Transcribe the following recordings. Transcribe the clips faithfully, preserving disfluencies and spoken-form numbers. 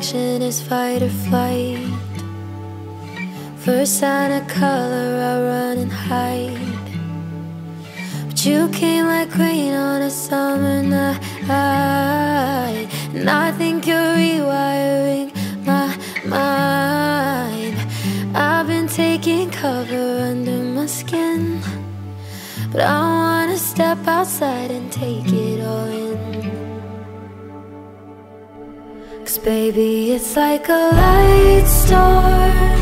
reaction is fight or flight. First sign of color, I run and hide. But you came like rain on a summer night, and I think you're rewiring my mind. I've been taking cover under my skin, but I wanna step outside and take it all in. 'Cause baby, it's like a light storm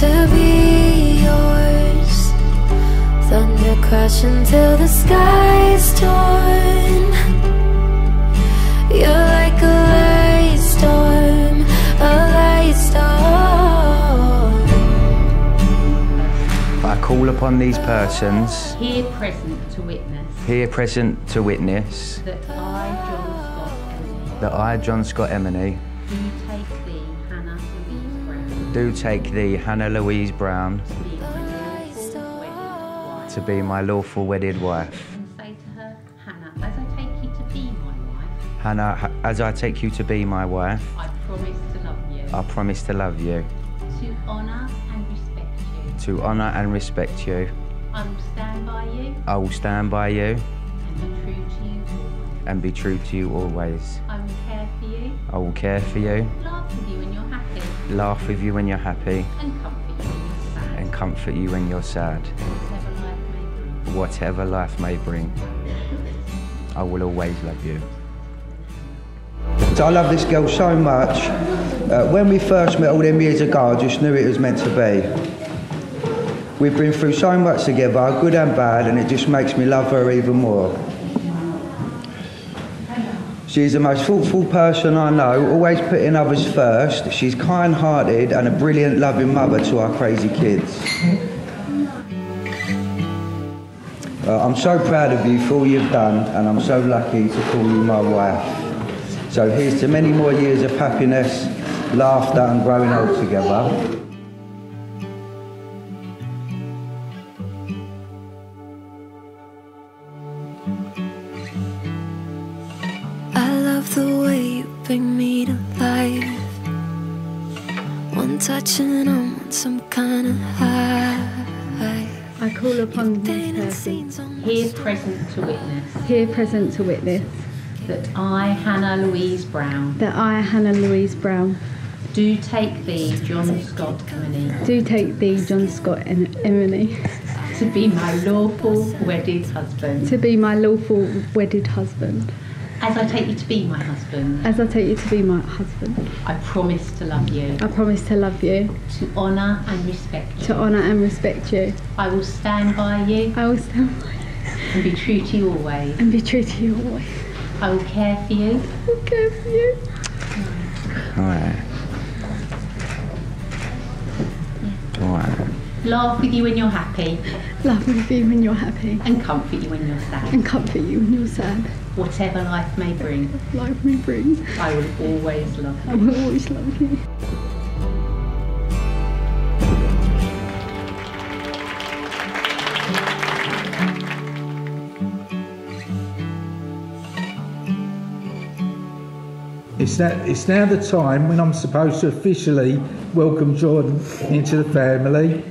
to be yours. Thunder crashing till the sky's torn. You're like a light storm, a light storm. I call upon these persons here present to witness here present to witness that I, John Scott Emani, that I, John Scott Emani, do take thee, Hannah Louise Brown, do take thee, Hannah Louise Brown, to be my lawful wedded wife, and say to her, Hannah, as I take you to be my wife, Hannah, as I take you to be my wife, I promise to love you, I promise to love you, to honour and respect, to honour and respect you. I will stand by you. I will stand by you. And be true to you always. And be true to you always. I will care for you. I will care for you. Laugh with you when you're happy. Laugh with you when you're happy. And comfort you when you're sad. And comfort you when you're sad. Whatever life may bring. Whatever life may bring. I will always love you. So I love this girl so much. Uh, when we first met all them years ago, I just knew it was meant to be. We've been through so much together, good and bad, and it just makes me love her even more. She's the most thoughtful person I know, always putting others first. She's kind-hearted and a brilliant, loving mother to our crazy kids. Uh, I'm so proud of you for all you've done, and I'm so lucky to call you my wife. So here's to many more years of happiness, laughter and growing old together. The way you bring me to life, one touch and I'm on some kind of high. I call upon these persons here present to witness, here present to witness, that I, Hannah Louise Brown, that I, Hannah Louise Brown, do take thee, John Scott Emani, do take thee, John Scott Emani, to be my lawful wedded husband, to be my lawful wedded husband. As I take you to be my husband. As I take you to be my husband. I promise to love you. I promise to love you. To honour and respect you. To honour and respect you. I will stand by you. I will stand by you. And be true to you always. And be true to you always. I will care for you. I will care for you. Alright. Alright. Laugh with you when you're happy. Laugh with you when you're happy. And comfort you when you're sad. And comfort you when you're sad. Whatever life may bring. Life may bring. I will always love you. I will always love you. It's now, it's now the time when I'm supposed to officially welcome Jordan into the family.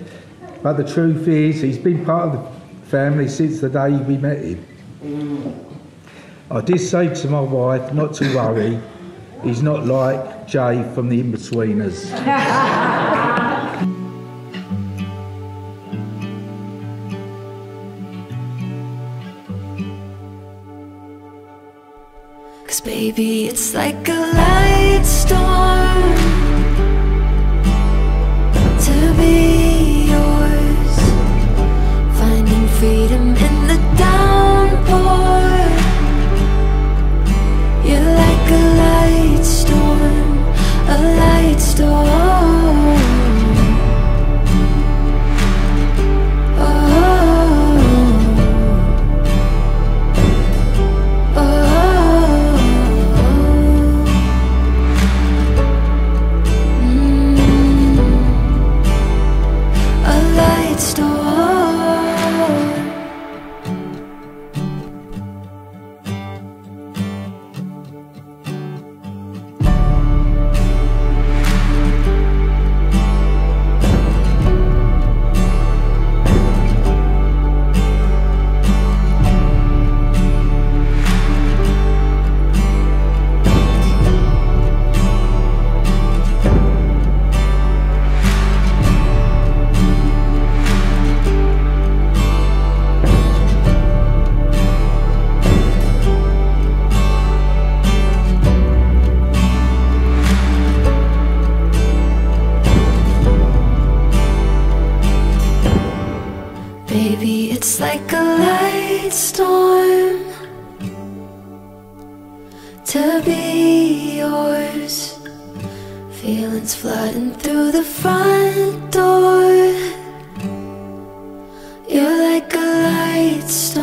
But the truth is, he's been part of the family since the day we met him. I did say to my wife not to worry, he's not like Jay from the Inbetweeners. Cause baby, it's like a light storm to be. Freedom in the downpour. You're like a light storm, a light storm. Oh, oh, oh. Baby, it's like a light storm to be yours. Feelings flooding through the front door. You're like a light storm.